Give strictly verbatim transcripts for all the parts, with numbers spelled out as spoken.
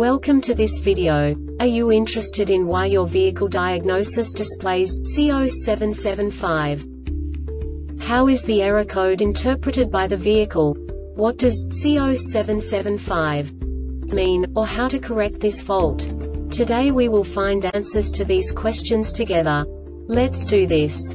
Welcome to this video. Are you interested in why your vehicle diagnosis displays C zero seven seven five? How is the error code interpreted by the vehicle? What does C zero seven seven five mean, or how to correct this fault? Today we will find answers to these questions together. Let's do this.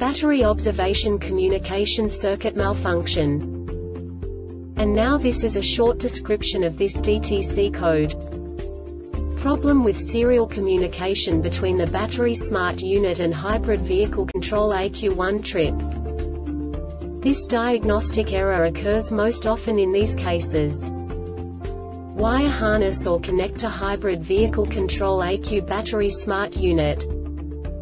battery observation communication circuit malfunction. And now this is a short description of this D T C code. Problem with serial communication between the battery smart unit and hybrid vehicle control E C U one trip. This diagnostic error occurs most often in these cases. Wire harness or connector hybrid vehicle control E C U battery smart unit.